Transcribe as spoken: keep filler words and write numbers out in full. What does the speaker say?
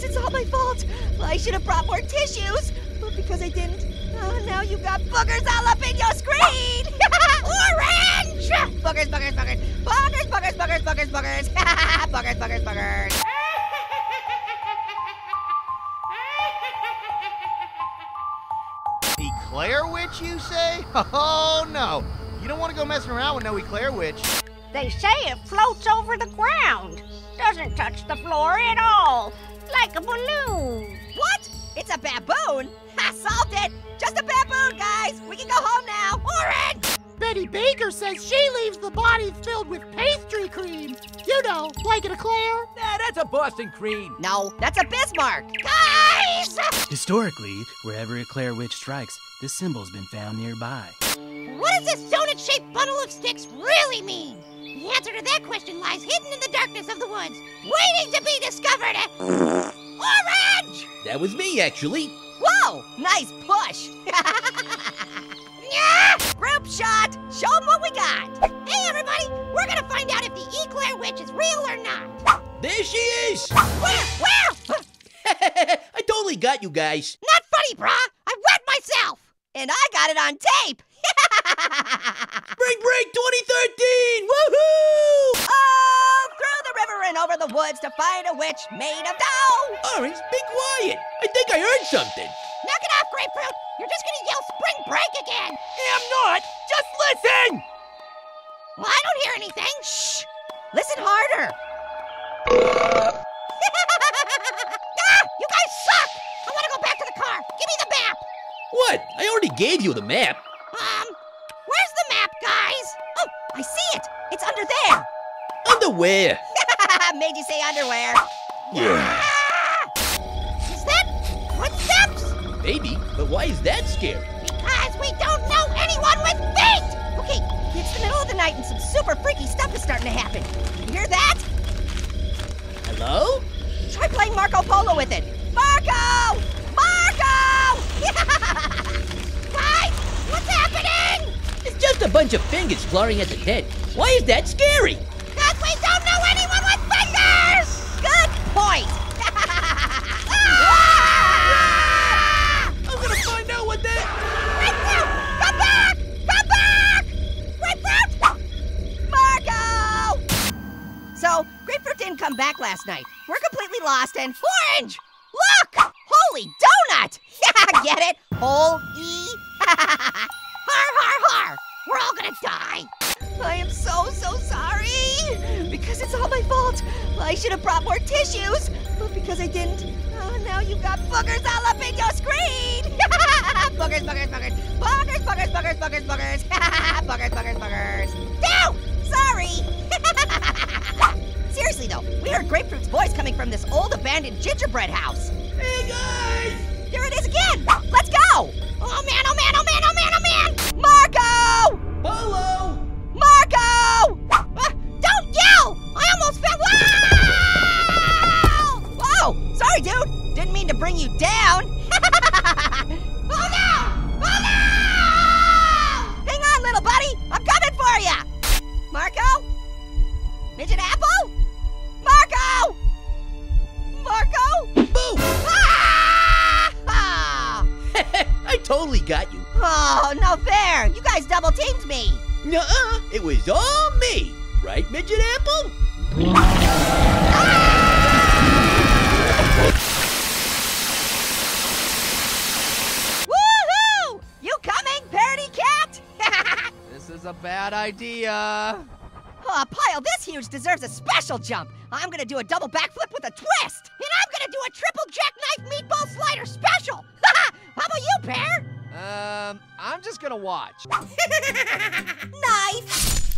course it's all my fault. I should have brought more tissues, but because I didn't, oh, now you've got boogers all up in your screen. Orange! Boogers, boogers, boogers. Boogers, boogers, boogers, boogers, boogers. Boogers, boogers, boogers. Eclair Witch, you say? Oh, no. You don't want to go messing around with no Eclair Witch. They say it floats over the ground. Doesn't touch the floor at all. Like a balloon. What? It's a baboon? I solved it. Just a baboon, guys. We can go home now. Orange! Betty Baker says she leaves the bodies filled with pastry cream. You know, like an Eclair. Nah, that's a Boston cream. No, that's a Bismarck. Guys! Historically, wherever Eclair Witch strikes, this symbol's been found nearby. What does this donut-shaped bundle of sticks really mean? The answer to that question lies hidden in the darkness of the woods, waiting to be discovered. Orange! That was me, actually. Whoa, nice push. Yeah! Group shot! Show them what we got. Hey, everybody, we're going to find out if the Eclair Witch is real or not. There she is. I totally got you guys. Not funny, brah. I wet myself. And I got it on tape. Spring Break twenty thirteen! Woohoo! All through the river and over the woods to find a witch made of dough! Orange, be quiet! I think I heard something! Knock it off, Grapefruit! You're just gonna yell Spring Break again! I'm not! Just listen! Well, I don't hear anything! Shh! Listen harder! Ah! You guys suck! I wanna go back to the car! Give me the map! What? I already gave you the map! Um, where's the map, guys? Oh, I see it. It's under there. Underwear. Made you say underwear. Yeah. Ah! Is that footsteps? Maybe, but why is that scary? Because we don't know anyone with feet. Okay, it's the middle of the night and some super freaky stuff is starting to happen. You hear that? Hello? Try playing Marco Polo with it. Marco! Marco! What's happening? It's just a bunch of fingers clawing at the tent. Why is that scary? Because we don't know anyone with fingers! Good point. Ah! I'm going to find out what that... Grapefruit! Come back! Come back! Grapefruit! Marco! So, Grapefruit didn't come back last night. We're completely lost and... Orange! Look! Holy donut! Get it? Whole E? Har, har, har! We're all gonna die! I am so, so sorry! Because it's all my fault! I should have brought more tissues! But because I didn't, oh, now you've got boogers all up in your screen! Boogers, boogers, boogers! Boogers, boogers, boogers, boogers, boogers! Boogers, boogers, boogers! Ow! Sorry! Seriously, though, we heard Grapefruit's voice coming from this old abandoned gingerbread house. Hey, guys! There it is again! Let's go! Oh, man, oh, man, oh, man, oh, man, oh, man! Marco! Polo! Marco! Uh, don't yell! I almost fell... Whoa! Whoa! Sorry, dude. Didn't mean to bring you down. Oh, no! Oh, no! Hang on, little buddy. I'm coming for you. Marco? Midget Apple? Marco! Marco? Boo! Ah! Ah! I totally got you. Oh, no fair. You guys double teamed me. Nuh-uh. It was all me. Right, Midget Apple? Ah! Woohoo! You coming, Parody Cat? This is a bad idea. Oh, a pile this huge deserves a special jump. I'm gonna do a double backflip with a twist. And I'm gonna do a triple jackknife meatball slider special. How about you, Pear? Um, I'm just gonna watch. Knife.